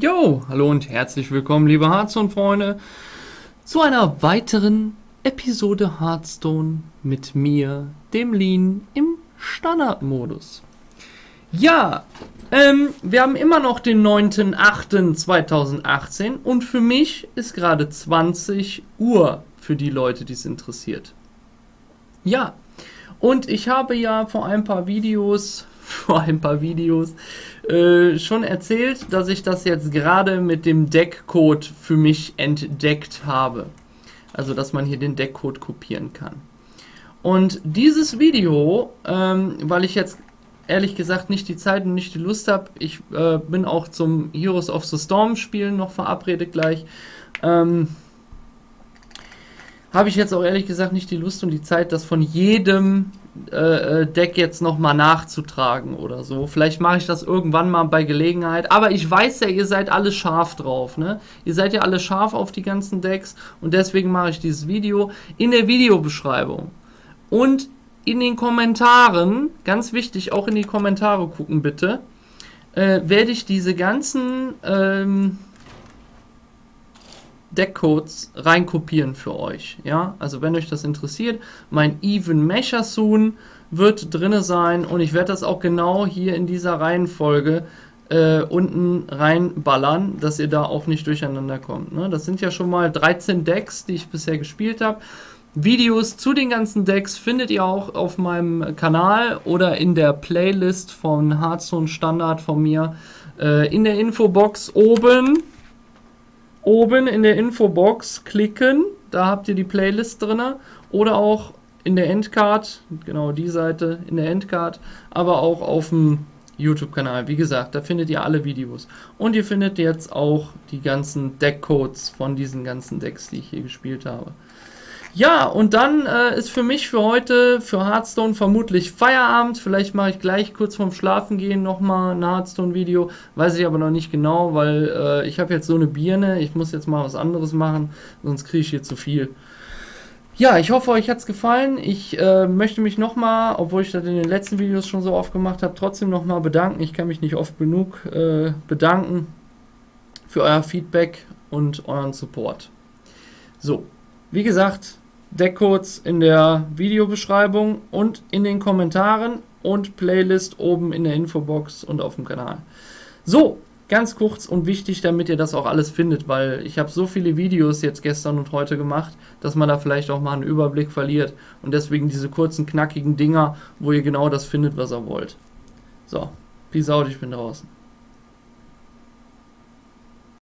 Jo, hallo und herzlich willkommen, liebe Hearthstone-Freunde, zu einer weiteren Episode Hearthstone mit mir, dem Lean, im Standardmodus. Ja, wir haben immer noch den 9.8.2018 und für mich ist gerade 20 Uhr für die Leute, die es interessiert. Ja, und ich habe ja vor ein paar Videos schon erzählt, dass ich das jetzt gerade mit dem Deckcode für mich entdeckt habe. Also, dass man hier den Deckcode kopieren kann. Und dieses Video, weil ich jetzt ehrlich gesagt nicht die Zeit und nicht die Lust habe, ich bin auch zum Heroes of the Storm Spielen noch verabredet gleich, habe ich jetzt auch ehrlich gesagt nicht die Lust und die Zeit, das von jedem Deck jetzt nochmal nachzutragen oder so. Vielleicht mache ich das irgendwann mal bei Gelegenheit. Aber ich weiß ja, ihr seid alle scharf drauf, ne? Ihr seid ja alle scharf auf die ganzen Decks und deswegen mache ich dieses Video. In der Videobeschreibung und in den Kommentaren, ganz wichtig, auch in die Kommentare gucken bitte, werde ich diese ganzen Deckcodes reinkopieren für euch, ja, also wenn euch das interessiert, mein Mecha'Thun wird drinne sein und ich werde das auch genau hier in dieser Reihenfolge unten reinballern, dass ihr da auch nicht durcheinander kommt, ne? Das sind ja schon mal 13 Decks, die ich bisher gespielt habe. Videos zu den ganzen Decks findet ihr auch auf meinem Kanal oder in der Playlist von Hearthstone Standard von mir, in der Infobox oben. Oben in der Infobox klicken, da habt ihr die Playlist drin oder auch in der Endcard, genau die Seite in der Endcard, aber auch auf dem YouTube-Kanal. Wie gesagt, da findet ihr alle Videos. Und ihr findet jetzt auch die ganzen Deckcodes von diesen ganzen Decks, die ich hier gespielt habe. Ja, und dann ist für mich für heute, für Hearthstone vermutlich Feierabend. Vielleicht mache ich gleich kurz vorm Schlafen gehen nochmal ein Hearthstone-Video. Weiß ich aber noch nicht genau, weil ich habe jetzt so eine Birne. Ich muss jetzt mal was anderes machen, sonst kriege ich hier zu viel. Ja, ich hoffe, euch hat es gefallen. Ich möchte mich nochmal, obwohl ich das in den letzten Videos schon so oft gemacht habe, trotzdem nochmal bedanken. Ich kann mich nicht oft genug bedanken für euer Feedback und euren Support. So. Wie gesagt, Deckcodes in der Videobeschreibung und in den Kommentaren und Playlist oben in der Infobox und auf dem Kanal. So, ganz kurz und wichtig, damit ihr das auch alles findet, weil ich habe so viele Videos jetzt gestern und heute gemacht, dass man da vielleicht auch mal einen Überblick verliert und deswegen diese kurzen, knackigen Dinger, wo ihr genau das findet, was ihr wollt. So, peace out, ich bin draußen.